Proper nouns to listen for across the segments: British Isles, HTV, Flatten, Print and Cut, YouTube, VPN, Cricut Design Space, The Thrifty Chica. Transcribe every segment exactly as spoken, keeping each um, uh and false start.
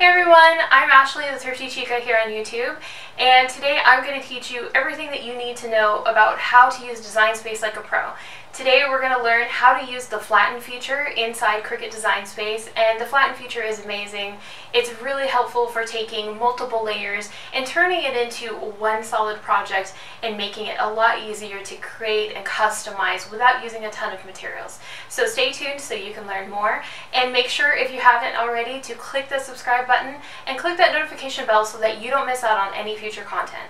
Hey everyone, I'm Ashley, the Thrifty Chica here on YouTube, and today I'm going to teach you everything that you need to know about how to use Design Space like a pro. Today we're going to learn how to use the Flatten feature inside Cricut Design Space, and the Flatten feature is amazing. It's really helpful for taking multiple layers and turning it into one solid project and making it a lot easier to create and customize without using a ton of materials. So stay tuned so you can learn more, and make sure if you haven't already to click the subscribe button button and click that notification bell so that you don't miss out on any future content.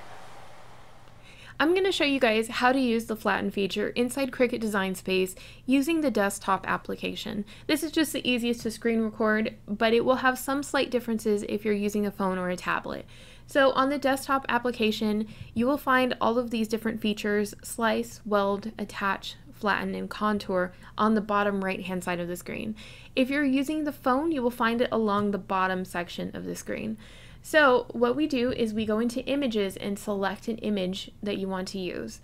I'm going to show you guys how to use the Flatten feature inside Cricut Design Space using the desktop application. This is just the easiest to screen record, but it will have some slight differences if you're using a phone or a tablet. So on the desktop application, you will find all of these different features: slice, weld, attach, flatten, and contour on the bottom right hand side of the screen. If you're using the phone, you will find it along the bottom section of the screen. So what we do is we go into images and select an image that you want to use.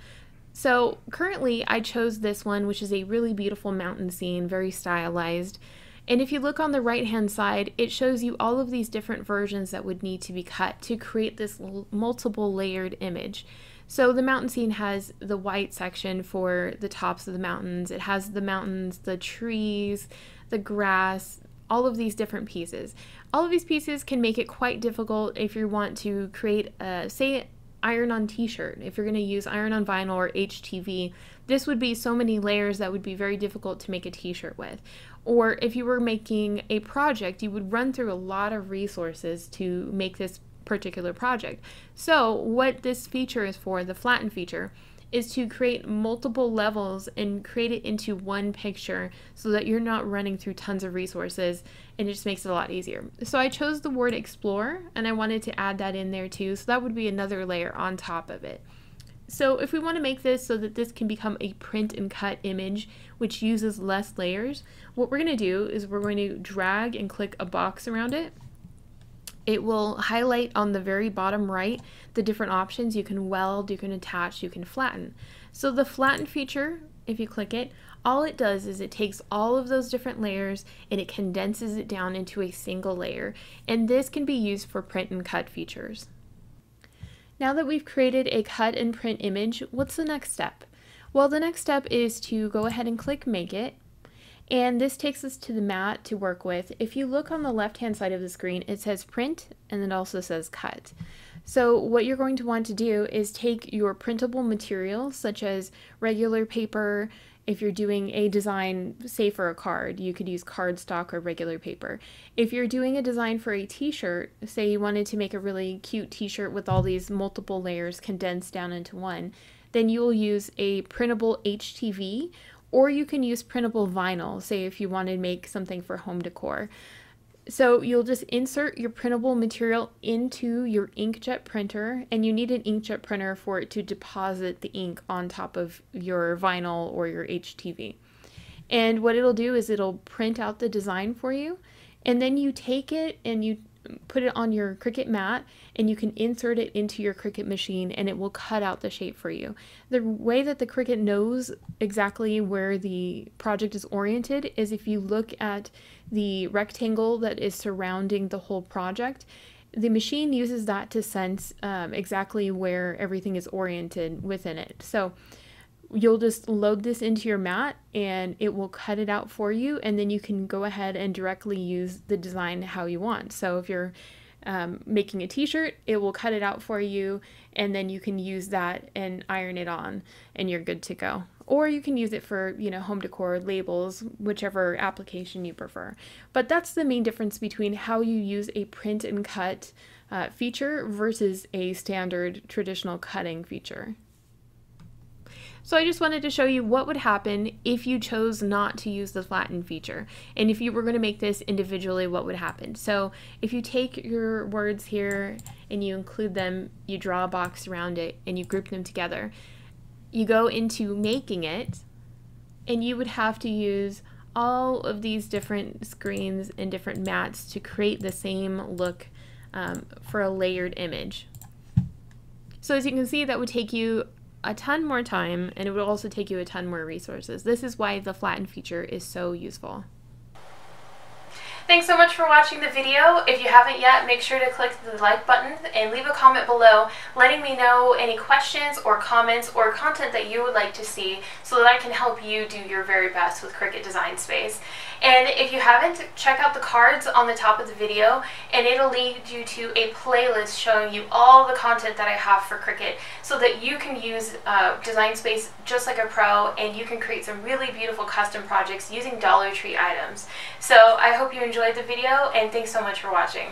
So currently I chose this one, which is a really beautiful mountain scene, very stylized. And if you look on the right hand side, it shows you all of these different versions that would need to be cut to create this multiple layered image. So the mountain scene has the white section for the tops of the mountains. It has the mountains, the trees, the grass, all of these different pieces. All of these pieces can make it quite difficult if you want to create a, say, iron-on t-shirt. If you're going to use iron-on vinyl or H T V, this would be so many layers that would be very difficult to make a t-shirt with. Or if you were making a project, you would run through a lot of resources to make this particular project. So what this feature is for, the Flatten feature, is to create multiple levels and create it into one picture so that you're not running through tons of resources, and it just makes it a lot easier. So I chose the word explore, and I wanted to add that in there too, so that would be another layer on top of it. So if we want to make this so that this can become a print and cut image, which uses less layers, what we're going to do is we're going to drag and click a box around it. It will highlight on the very bottom right the different options. You can weld, you can attach, you can flatten. So the Flatten feature, if you click it, all it does is it takes all of those different layers and it condenses it down into a single layer. And this can be used for print and cut features. Now that we've created a cut and print image, what's the next step? Well, the next step is to go ahead and click Make It. And this takes us to the mat to work with. If you look on the left-hand side of the screen, it says print, and it also says cut. So what you're going to want to do is take your printable material, such as regular paper. If you're doing a design, say for a card, you could use cardstock or regular paper. If you're doing a design for a t-shirt, say you wanted to make a really cute t-shirt with all these multiple layers condensed down into one, then you will use a printable H T V, or you can use printable vinyl, say if you want to make something for home decor. So you'll just insert your printable material into your inkjet printer, and you need an inkjet printer for it to deposit the ink on top of your vinyl or your H T V. And what it'll do is it'll print out the design for you, and then you take it and you put it on your Cricut mat, and you can insert it into your Cricut machine, and it will cut out the shape for you. The way that the Cricut knows exactly where the project is oriented is if you look at the rectangle that is surrounding the whole project. The machine uses that to sense um, exactly where everything is oriented within it. So you'll just load this into your mat and it will cut it out for you, and then you can go ahead and directly use the design how you want. So if you're um, making a t-shirt, it will cut it out for you, and then you can use that and iron it on and you're good to go. Or you can use it for, you know, home decor, labels, whichever application you prefer. But that's the main difference between how you use a print and cut uh, feature versus a standard traditional cutting feature. So I just wanted to show you what would happen if you chose not to use the Flatten feature, and if you were going to make this individually, what would happen. So if you take your words here and you include them, you draw a box around it and you group them together, you go into making it, and you would have to use all of these different screens and different mats to create the same look um, for a layered image. So as you can see, that would take you a ton more time, and it would also take you a ton more resources. This is why the Flatten feature is so useful. Thanks so much for watching the video. If you haven't yet, make sure to click the like button and leave a comment below letting me know any questions or comments or content that you would like to see so that I can help you do your very best with Cricut Design Space. And if you haven't, check out the cards on the top of the video and it'll lead you to a playlist showing you all the content that I have for Cricut so that you can use uh, Design Space just like a pro and you can create some really beautiful custom projects using Dollar Tree items. So I hope you enjoyed the video, and thanks so much for watching.